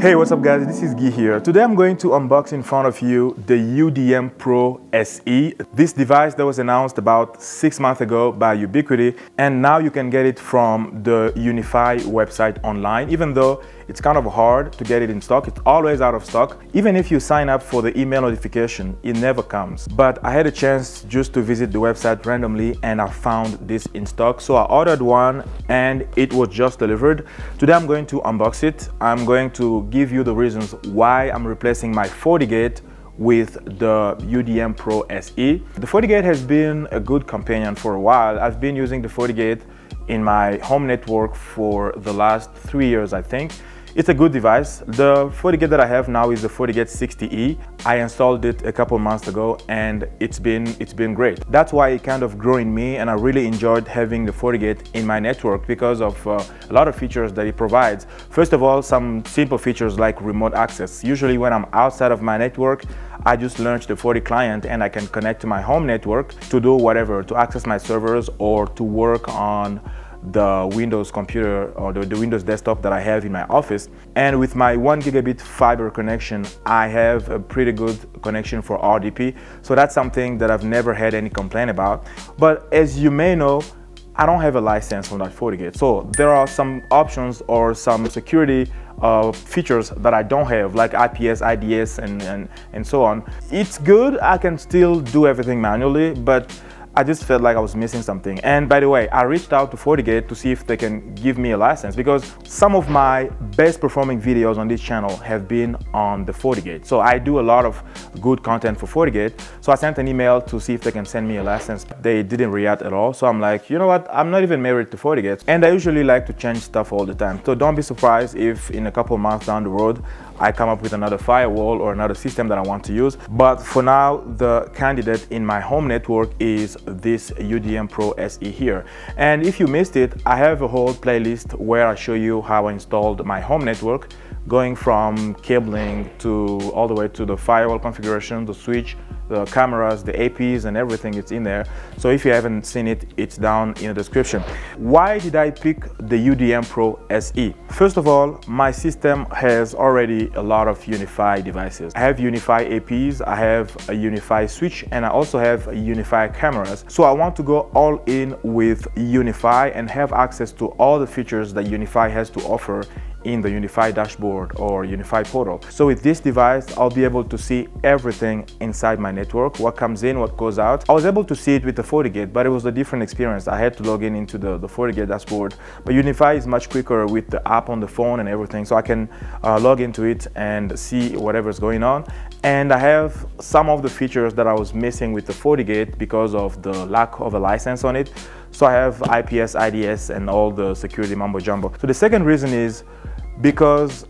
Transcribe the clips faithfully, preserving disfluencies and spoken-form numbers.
Hey, what's up guys, this is Guy here. Today I'm going to unbox in front of you the U D M Pro S E. This device that was announced about six months ago by Ubiquiti, and now you can get it from the UniFi website online, even though it's kind of hard to get it in stock. It's always out of stock. Even if you sign up for the email notification, it never comes. But I had a chance just to visit the website randomly and I found this in stock. So I ordered one and it was just delivered. Today I'm going to unbox it. I'm going to give you the reasons why I'm replacing my FortiGate with the U D M Pro S E. The FortiGate has been a good companion for a while. I've been using the FortiGate in my home network for the last three years, I think. It's a good device. The FortiGate that I have now is the FortiGate sixty E. I installed it a couple months ago and it's been, it's been great. That's why it kind of grew in me, and I really enjoyed having the FortiGate in my network because of uh, a lot of features that it provides. First of all, some simple features like remote access. Usually when I'm outside of my network, I just launched the Forti client and I can connect to my home network to do whatever, to access my servers or to work on the Windows computer or the, the Windows desktop that I have in my office. And with my one gigabit fiber connection, I have a pretty good connection for R D P. So that's something that I've never had any complaint about. But as you may know, I don't have a license on that FortiGate. So there are some options or some security uh, features that I don't have, like I P S, I D S, and, and, and so on. It's good, I can still do everything manually, but I just felt like I was missing something. And by the way, I reached out to FortiGate to see if they can give me a license, because some of my best performing videos on this channel have been on the FortiGate. So I do a lot of good content for FortiGate. So I sent an email to see if they can send me a license. They didn't react at all. So I'm like, you know what? I'm not even married to FortiGate. And I usually like to change stuff all the time. So don't be surprised if in a couple of months down the road, I come up with another firewall or another system that I want to use. But for now, the candidate in my home network is this U D M Pro S E here. And if you missed it, I have a whole playlist where I show you how I installed my home network, going from cabling to all the way to the firewall configuration, the switch, the cameras, the A Ps, and everything. It's in there. So if you haven't seen it, it's down in the description. Why did I pick the U D M Pro S E? First of all, my system has already a lot of UniFi devices. I have UniFi A Ps, I have a UniFi switch, and I also have UniFi cameras. So I want to go all in with UniFi and have access to all the features that UniFi has to offer in the UniFi dashboard or UniFi portal. So with this device, I'll be able to see everything inside my network, what comes in, what goes out. I was able to see it with the FortiGate, but it was a different experience. I had to log in into the, the FortiGate dashboard, but UniFi is much quicker with the app on the phone and everything. So I can uh, log into it and see whatever's going on. And I have some of the features that I was missing with the FortiGate because of the lack of a license on it. So I have I P S, I D S, and all the security mumbo jumbo. So the second reason is because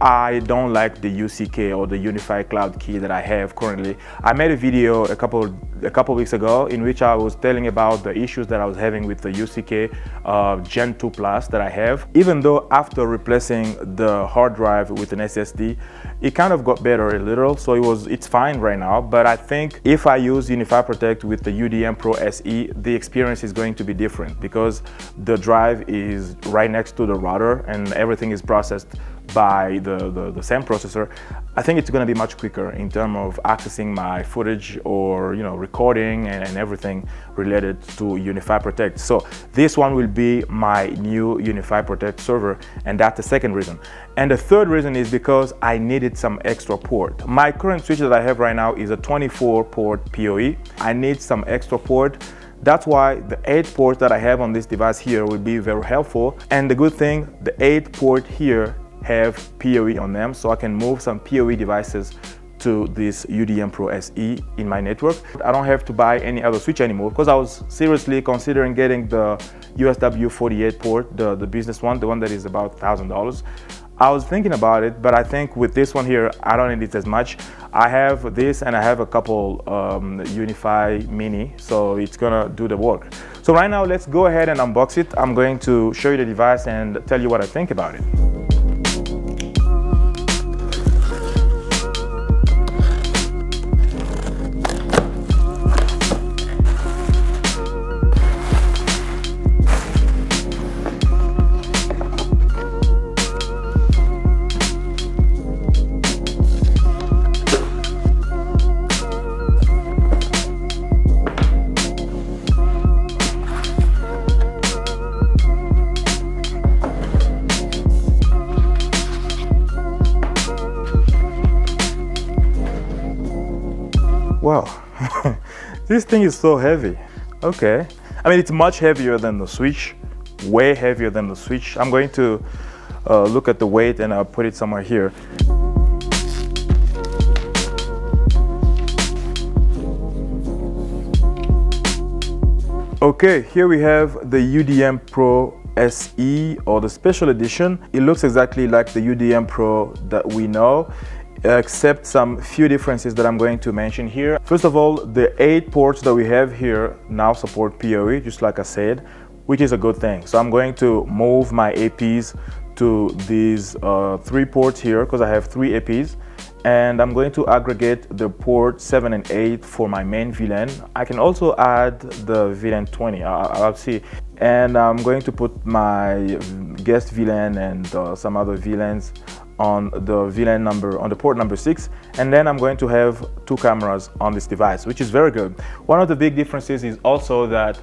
I don't like the U C K or the UniFi Cloud Key that I have currently. I made a video a couple a couple weeks ago in which I was telling about the issues that I was having with the U C K uh, Gen two Plus that I have. Even though after replacing the hard drive with an S S D, it kind of got better a little, so it was it's fine right now. But I think if I use UniFi Protect with the U D M Pro S E, the experience is going to be different because the drive is right next to the router and everything is processed by the, the, the same processor. I think it's going to be much quicker in terms of accessing my footage or, you know, recording and, and everything related to UniFi Protect. So this one will be my new UniFi Protect server, and that's the second reason. And the third reason is because I needed some extra port. My current switch that I have right now is a twenty-four port P O E. I need some extra port. That's why the eight ports that I have on this device here will be very helpful. And the good thing, the eight port here have P O E on them, so I can move some P O E devices to this U D M Pro S E in my network. I don't have to buy any other switch anymore because I was seriously considering getting the U S W forty-eight port, the, the business one, the one that is about one thousand dollars. I was thinking about it, but I think with this one here, I don't need it as much. I have this and I have a couple um, UniFi Mini, so it's gonna do the work. So right now, let's go ahead and unbox it. I'm going to show you the device and tell you what I think about it. Wow, this thing is so heavy. Okay, I mean, it's much heavier than the switch, way heavier than the switch. I'm going to uh, look at the weight and I'll put it somewhere here. Okay, here we have the U D M Pro S E, or the special edition. It looks exactly like the U D M Pro that we know, except some few differences that I'm going to mention here. First of all, the eight ports that we have here now support P O E, just like I said, which is a good thing. So I'm going to move my A Ps to these uh, three ports here, because I have three A Ps, and I'm going to aggregate the port seven and eight for my main V LAN. I can also add the V LAN twenty, I'll see. And I'm going to put my guest V LAN and uh, some other V LANs on the V LAN number, on the port number six, and then I'm going to have two cameras on this device, which is very good. One of the big differences is also that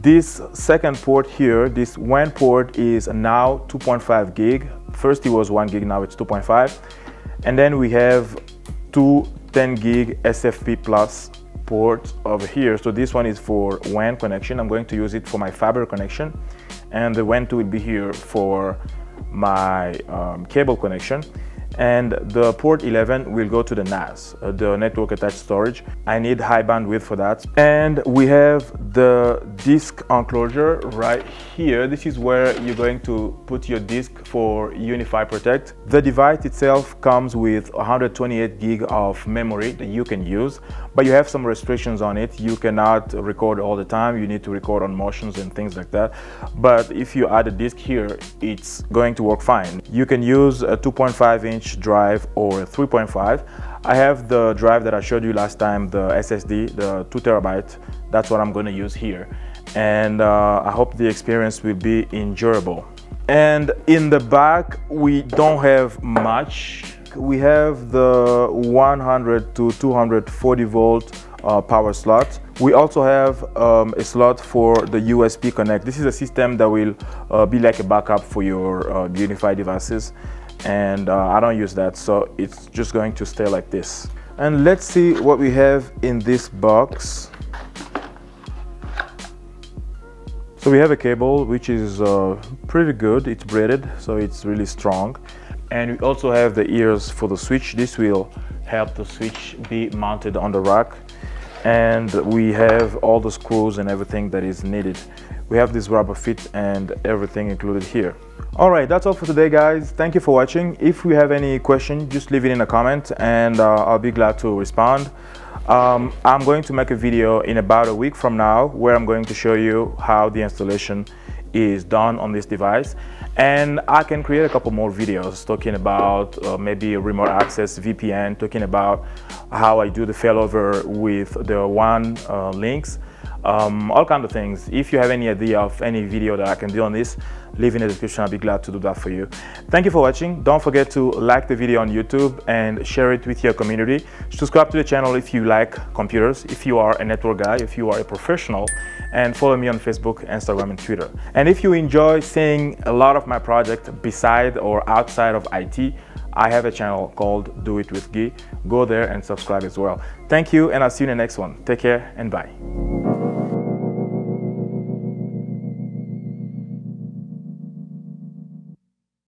this second port here, this WAN port, is now two point five gig. First it was one gig, now it's two point five. And then we have two ten gig S F P plus ports over here. So this one is for WAN connection. I'm going to use it for my fiber connection, and the WAN two will be here for my um, cable connection, and the port eleven will go to the N A S, uh, the network attached storage. I need high bandwidth for that. And we have the disk enclosure right here. This is where you're going to put your disk for UniFi Protect. The device itself comes with one hundred twenty-eight gig of memory that you can use, but you have some restrictions on it. You cannot record all the time. You need to record on motions and things like that. But if you add a disk here, it's going to work fine. You can use a two point five inch drive or three point five. I have the drive that I showed you last time, the S S D, the two terabyte. That's what I'm going to use here, and uh, I hope the experience will be enjoyable. And in the back we don't have much. We have the one hundred to two hundred forty volt uh, power slot. We also have um, a slot for the U S B connect. This is a system that will uh, be like a backup for your uh, UniFi devices, and uh, I don't use that, so it's just going to stay like this. And let's see what we have in this box. So we have a cable, which is uh, pretty good. It's braided, so it's really strong. And we also have the ears for the switch. This will help the switch be mounted on the rack. And we have all the screws and everything that is needed. We have this rubber fit and everything included here. All right, that's all for today, guys. Thank you for watching. If you have any question, just leave it in a comment, and uh, I'll be glad to respond. Um, I'm going to make a video in about a week from now where I'm going to show you how the installation is done on this device, and I can create a couple more videos talking about uh, maybe remote access, V P N, talking about how I do the failover with the WAN uh, links, um, all kinds of things. If you have any idea of any video that I can do on this, leave in the description. I'll be glad to do that for you. Thank you for watching. Don't forget to like the video on YouTube and share it with your community. Subscribe to the channel if you like computers, if you are a network guy, if you are a professional, and follow me on Facebook, Instagram, and Twitter. And if you enjoy seeing a lot of my projects beside or outside of I T, I have a channel called Do It With Guy. Go there and subscribe as well. Thank you, and I'll see you in the next one. Take care, and bye.